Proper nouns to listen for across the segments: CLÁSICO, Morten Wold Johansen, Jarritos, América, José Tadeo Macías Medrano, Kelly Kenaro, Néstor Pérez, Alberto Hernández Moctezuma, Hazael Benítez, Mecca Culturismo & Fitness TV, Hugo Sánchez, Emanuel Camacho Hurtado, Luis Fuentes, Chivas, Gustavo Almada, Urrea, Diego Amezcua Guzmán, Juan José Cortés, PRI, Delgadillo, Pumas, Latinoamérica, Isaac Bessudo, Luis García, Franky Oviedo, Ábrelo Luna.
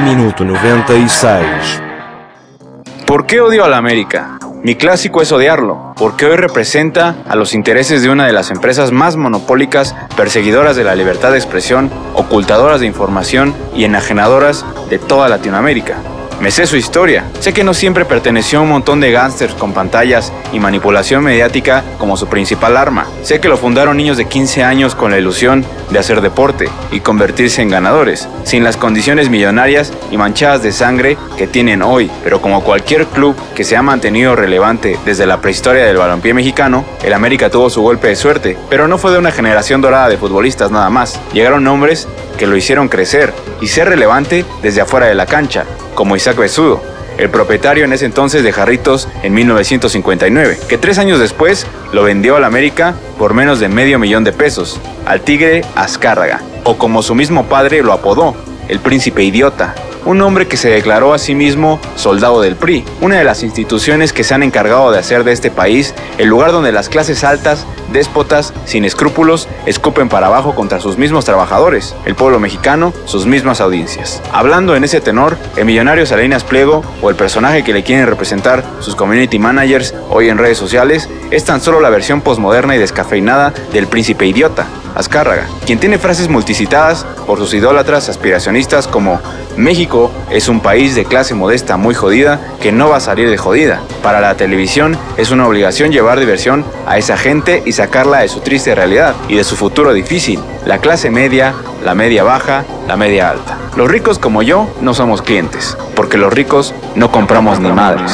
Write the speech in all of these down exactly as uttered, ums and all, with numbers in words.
Minuto noventa y seis. ¿Por qué odio a la América? Mi clásico es odiarlo, porque hoy representa a los intereses de una de las empresas más monopólicas, perseguidoras de la libertad de expresión, ocultadoras de información y enajenadoras de toda Latinoamérica. Me sé su historia, sé que no siempre perteneció a un montón de gángsters con pantallas y manipulación mediática como su principal arma. Sé que lo fundaron niños de quince años con la ilusión de hacer deporte y convertirse en ganadores, sin las condiciones millonarias y manchadas de sangre que tienen hoy. Pero como cualquier club que se ha mantenido relevante desde la prehistoria del balompié mexicano, el América tuvo su golpe de suerte, pero no fue de una generación dorada de futbolistas nada más. Llegaron hombres que lo hicieron crecer y ser relevante desde afuera de la cancha, como Isaac Bessudo, el propietario en ese entonces de Jarritos en mil novecientos cincuenta y nueve, que tres años después lo vendió al América por menos de medio millón de pesos, al tigre Azcárraga, o como su mismo padre lo apodó, el príncipe idiota. Un hombre que se declaró a sí mismo soldado del P R I, una de las instituciones que se han encargado de hacer de este país el lugar donde las clases altas, déspotas, sin escrúpulos, escupen para abajo contra sus mismos trabajadores, el pueblo mexicano, sus mismas audiencias. Hablando en ese tenor, el millonario Salinas Pliego, o el personaje que le quieren representar sus community managers hoy en redes sociales, es tan solo la versión posmoderna y descafeinada del príncipe idiota, Azcárraga, quien tiene frases multicitadas por sus idólatras aspiracionistas como: México es un país de clase modesta muy jodida que no va a salir de jodida. Para la televisión es una obligación llevar diversión a esa gente y sacarla de su triste realidad y de su futuro difícil, la clase media, la media baja, la media alta. Los ricos como yo no somos clientes, porque los ricos no compramos ni madres.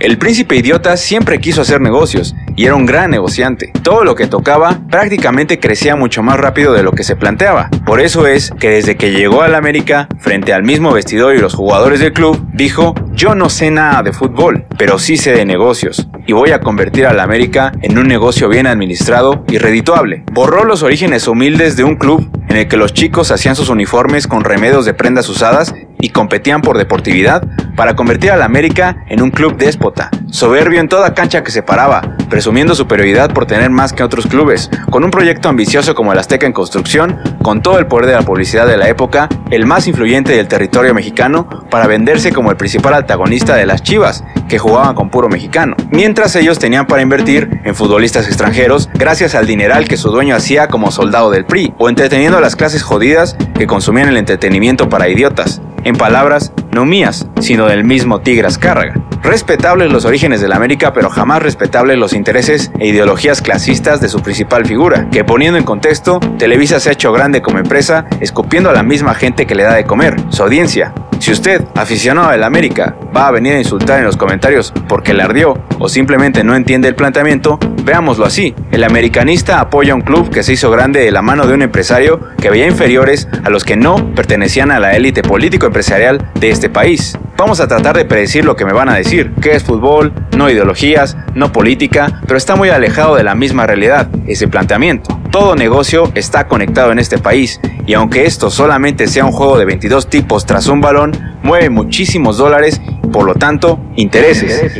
El príncipe idiota siempre quiso hacer negocios y era un gran negociante. Todo lo que tocaba prácticamente crecía mucho más rápido de lo que se planteaba. Por eso es que desde que llegó al América, frente al mismo vestidor y los jugadores del club, dijo: yo no sé nada de fútbol, pero sí sé de negocios, y voy a convertir al América en un negocio bien administrado y redituable. Borró los orígenes humildes de un club en el que los chicos hacían sus uniformes con remedios de prendas usadas y competían por deportividad, para convertir al América en un club déspota, soberbio en toda cancha que se paraba, presumiendo superioridad por tener más que otros clubes, con un proyecto ambicioso como el Azteca en construcción, con todo el poder de la publicidad de la época, el más influyente del territorio mexicano, para venderse como el principal antagonista de las Chivas, que jugaban con puro mexicano, mientras ellos tenían para invertir en futbolistas extranjeros gracias al dineral que su dueño hacía como soldado del P R I, o entreteniendo a las clases jodidas que consumían el entretenimiento para idiotas. En palabras no mías, sino del mismo tigre Azcárraga. Respetables los orígenes de la América, pero jamás respetables los intereses e ideologías clasistas de su principal figura, que poniendo en contexto, Televisa se ha hecho grande como empresa, escupiendo a la misma gente que le da de comer, su audiencia. Si usted, aficionado de la América, va a venir a insultar en los comentarios porque le ardió o simplemente no entiende el planteamiento, veámoslo así: el americanista apoya a un club que se hizo grande de la mano de un empresario que veía inferiores a los que no pertenecían a la élite político-empresarial de este país. Vamos a tratar de predecir lo que me van a decir, que es fútbol, no ideologías, no política, pero está muy alejado de la misma realidad ese planteamiento. Todo negocio está conectado en este país, y aunque esto solamente sea un juego de veintidós tipos tras un balón, mueve muchísimos dólares, por lo tanto, intereses.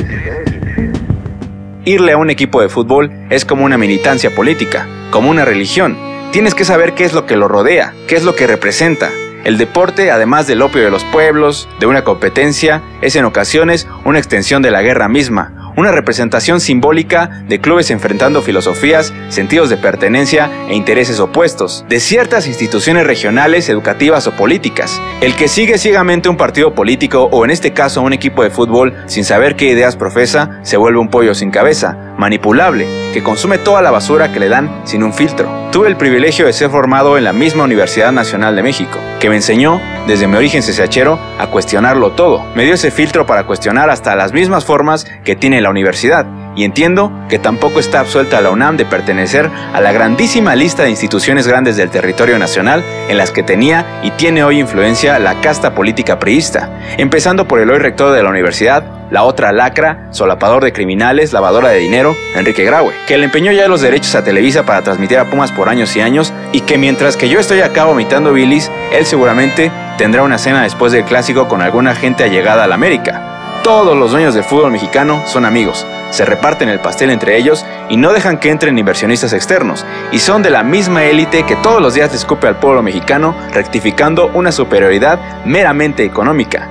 Irle a un equipo de fútbol es como una militancia política, como una religión. Tienes que saber qué es lo que lo rodea, qué es lo que representa. El deporte, además del opio de los pueblos, de una competencia, es en ocasiones una extensión de la guerra misma, una representación simbólica de clubes enfrentando filosofías, sentidos de pertenencia e intereses opuestos, de ciertas instituciones regionales, educativas o políticas. El que sigue ciegamente un partido político o en este caso un equipo de fútbol sin saber qué ideas profesa, se vuelve un pollo sin cabeza, manipulable, que consume toda la basura que le dan sin un filtro. Tuve el privilegio de ser formado en la misma Universidad Nacional de México, que me enseñó, desde mi origen cecachero, a cuestionarlo todo. Me dio ese filtro para cuestionar hasta las mismas formas que tiene la universidad, y entiendo que tampoco está absuelta la UNAM de pertenecer a la grandísima lista de instituciones grandes del territorio nacional en las que tenía y tiene hoy influencia la casta política priista, empezando por el hoy rector de la universidad, la otra lacra, solapador de criminales, lavadora de dinero, Enrique Graue, que le empeñó ya los derechos a Televisa para transmitir a Pumas por años y años, y que mientras que yo estoy acá vomitando bilis, él seguramente tendrá una cena después del Clásico con alguna gente allegada a la América. Todos los dueños del fútbol mexicano son amigos, se reparten el pastel entre ellos y no dejan que entren inversionistas externos, y son de la misma élite que todos los días escupe al pueblo mexicano, rectificando una superioridad meramente económica.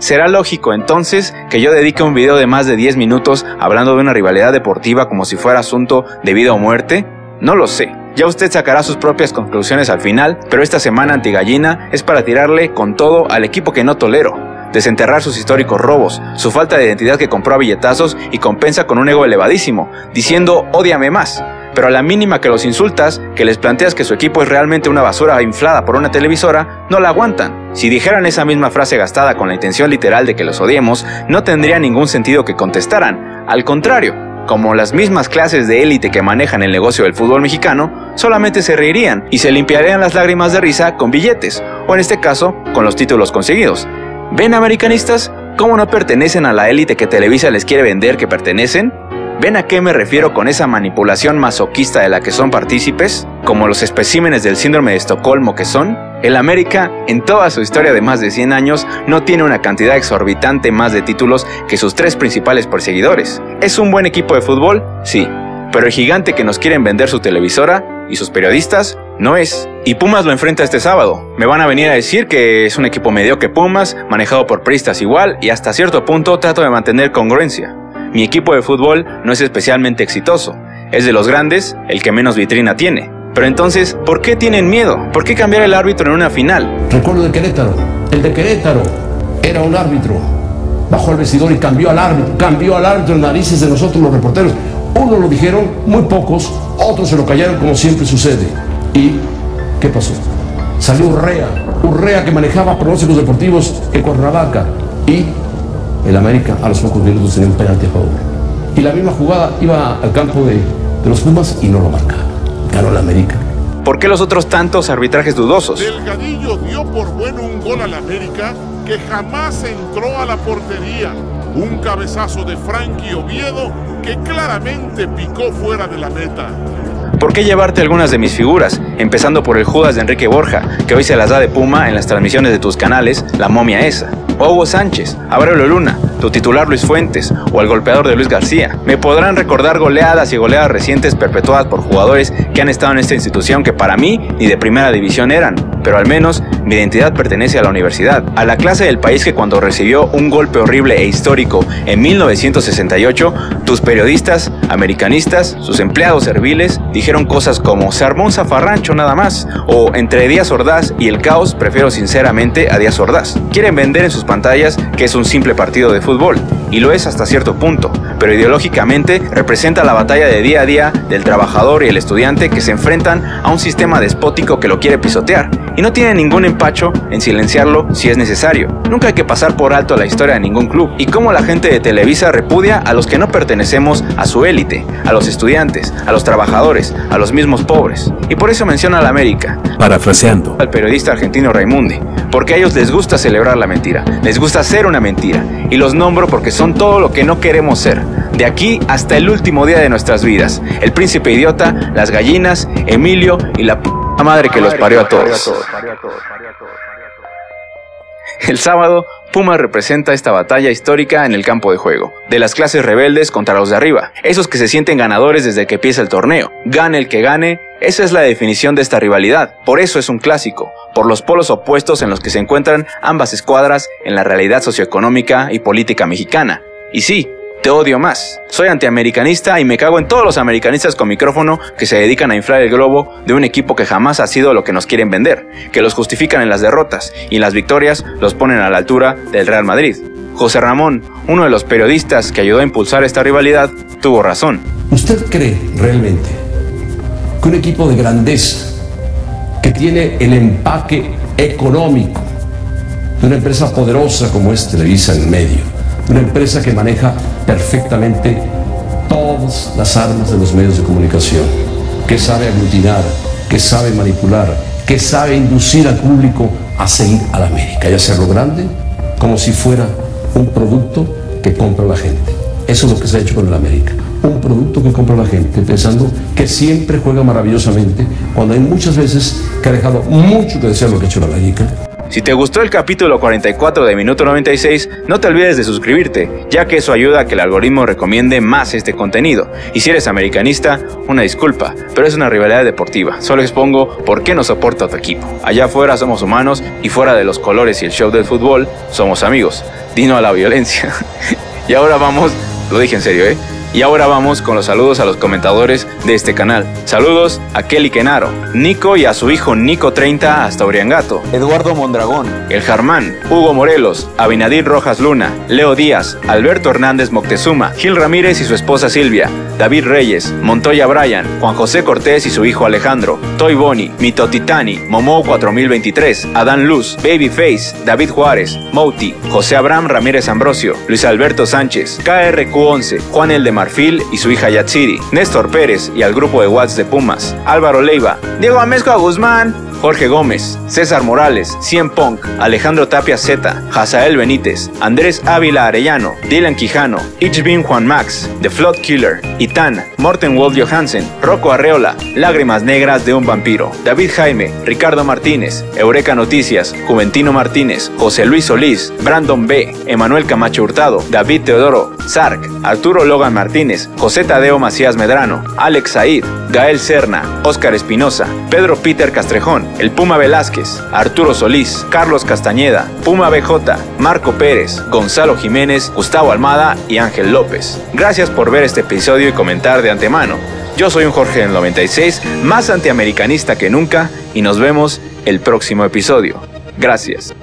Será lógico entonces que yo dedique un video de más de diez minutos hablando de una rivalidad deportiva como si fuera asunto de vida o muerte. No lo sé, ya usted sacará sus propias conclusiones al final, pero esta semana antigallina es para tirarle con todo al equipo que no tolero, desenterrar sus históricos robos, su falta de identidad que compró a billetazos y compensa con un ego elevadísimo, diciendo ódiame más, pero a la mínima que los insultas, que les planteas que su equipo es realmente una basura inflada por una televisora, no la aguantan. Si dijeran esa misma frase gastada con la intención literal de que los odiemos, no tendría ningún sentido que contestaran, al contrario. Como las mismas clases de élite que manejan el negocio del fútbol mexicano, solamente se reirían y se limpiarían las lágrimas de risa con billetes, o en este caso, con los títulos conseguidos. ¿Ven, americanistas, cómo no pertenecen a la élite que Televisa les quiere vender que pertenecen? ¿Ven a qué me refiero con esa manipulación masoquista de la que son partícipes? Como los especímenes del síndrome de Estocolmo que son, el América, en toda su historia de más de cien años, no tiene una cantidad exorbitante más de títulos que sus tres principales perseguidores. ¿Es un buen equipo de fútbol? Sí, pero el gigante que nos quieren vender su televisora y sus periodistas no es. Y Pumas lo enfrenta este sábado. Me van a venir a decir que es un equipo mediocre Pumas, manejado por priistas igual, y hasta cierto punto trato de mantener congruencia. Mi equipo de fútbol no es especialmente exitoso, es de los grandes el que menos vitrina tiene. Pero entonces, ¿por qué tienen miedo? ¿Por qué cambiar el árbitro en una final? Recuerdo de Querétaro. El de Querétaro era un árbitro. Bajó al vestidor y cambió al árbitro. Cambió al árbitro en narices de nosotros los reporteros. Unos lo dijeron, muy pocos. Otros se lo callaron, como siempre sucede. ¿Y qué pasó? Salió Urrea. Urrea que manejaba pronósticos deportivos en Cuernavaca. Y el América a los pocos minutos tenía un penalti a favor. Y la misma jugada iba al campo de, de los Pumas y no lo marcaba. Ganó la América. ¿Por qué los otros tantos arbitrajes dudosos? Delgadillo dio por bueno un gol al América que jamás entró a la portería. Un cabezazo de Franky Oviedo que claramente picó fuera de la meta. ¿Por qué llevarte algunas de mis figuras? Empezando por el Judas de Enrique Borja, que hoy se las da de Puma en las transmisiones de tus canales, la momia esa. O Hugo Sánchez, Ábrelo Luna, tu titular Luis Fuentes, o el golpeador de Luis García. Me podrán recordar goleadas y goleadas recientes perpetuadas por jugadores que han estado en esta institución que para mí ni de primera división eran, pero al menos mi identidad pertenece a la universidad, a la clase del país que cuando recibió un golpe horrible e histórico en mil novecientos sesenta y ocho, tus periodistas, americanistas, sus empleados serviles, dijeron cosas como se armó un zafarrancho nada más, o entre Díaz Ordaz y el caos prefiero sinceramente a Díaz Ordaz. Quieren vender en sus pantallas que es un simple partido de fútbol, y lo es hasta cierto punto, pero ideológicamente representa la batalla de día a día del trabajador y el estudiante que se enfrentan a un sistema despótico que lo quiere pisotear, y no tiene ningún empacho en silenciarlo si es necesario. Nunca hay que pasar por alto la historia de ningún club, y cómo la gente de Televisa repudia a los que no pertenecemos a su élite, a los estudiantes, a los trabajadores, a los mismos pobres, y por eso menciona a la América, parafraseando al periodista argentino Raimundi, porque a ellos les gusta celebrar la mentira, les gusta hacer una mentira, y los nombro porque son todo lo que no queremos ser, de aquí hasta el último día de nuestras vidas, el príncipe idiota, las gallinas, Emilio y la p madre que los parió a todos. El sábado, Pumas representa esta batalla histórica en el campo de juego, de las clases rebeldes contra los de arriba, esos que se sienten ganadores desde que empieza el torneo. Gane el que gane, esa es la definición de esta rivalidad, por eso es un clásico, por los polos opuestos en los que se encuentran ambas escuadras en la realidad socioeconómica y política mexicana. Y sí, te odio más, soy antiamericanista y me cago en todos los americanistas con micrófono que se dedican a inflar el globo de un equipo que jamás ha sido lo que nos quieren vender, que los justifican en las derrotas y en las victorias los ponen a la altura del Real Madrid. José Ramón, uno de los periodistas que ayudó a impulsar esta rivalidad, tuvo razón. ¿Usted cree realmente que un equipo de grandeza que tiene el empaque económico de una empresa poderosa como es Televisa en medio, una empresa que maneja perfectamente todas las armas de los medios de comunicación, que sabe aglutinar, que sabe manipular, que sabe inducir al público a seguir a la América y hacerlo grande como si fuera un producto que compra la gente? Eso es lo que se ha hecho con el América, un producto que compra la gente, pensando que siempre juega maravillosamente, cuando hay muchas veces que ha dejado mucho que desear lo que ha hecho la América. Si te gustó el capítulo cuarenta y cuatro de Minuto noventa y seis, no te olvides de suscribirte, ya que eso ayuda a que el algoritmo recomiende más este contenido. Y si eres americanista, una disculpa, pero es una rivalidad deportiva. Solo expongo por qué no soporto a tu equipo. Allá afuera somos humanos y fuera de los colores y el show del fútbol, somos amigos. Dino a la violencia. Y ahora vamos, lo dije en serio, ¿eh? Y ahora vamos con los saludos a los comentadores de este canal. Saludos a Kelly Kenaro, Nico y a su hijo Nico treinta hasta Oriangato, Eduardo Mondragón, El Jarmán, Hugo Morelos, Abinadir Rojas Luna, Leo Díaz, Alberto Hernández Moctezuma, Gil Ramírez y su esposa Silvia, David Reyes, Montoya Bryan, Juan José Cortés y su hijo Alejandro, Toy Boni, Mito Titani, Momo cuatro mil veintitrés, Adán Luz, Babyface, David Juárez, Mouti, José Abraham Ramírez Ambrosio, Luis Alberto Sánchez, K R Q once, Juan el de Marfil y su hija Yatsiri, Néstor Pérez y al grupo de Watts de Pumas, Álvaro Leiva, Diego Amezcua Guzmán, Jorge Gómez, César Morales, Cien Punk, Alejandro Tapia Zeta, Hazael Benítez, Andrés Ávila Arellano, Dylan Quijano, Ichbin Juan Max, The Flood Killer, Itán, Morten Wold Johansen, Rocco Arreola, Lágrimas Negras de un Vampiro, David Jaime, Ricardo Martínez, Eureka Noticias, Juventino Martínez, José Luis Solís, Brandon B, Emanuel Camacho Hurtado, David Teodoro, Sark, Arturo Logan Martínez, Martínez, José Tadeo Macías Medrano, Alex Said, Gael Serna, Óscar Espinosa, Pedro Peter Castrejón, El Puma Velázquez, Arturo Solís, Carlos Castañeda, Puma B J, Marco Pérez, Gonzalo Jiménez, Gustavo Almada y Ángel López. Gracias por ver este episodio y comentar de antemano. Yo soy un Jorge del noventa y seis, más antiamericanista que nunca, y nos vemos el próximo episodio. Gracias.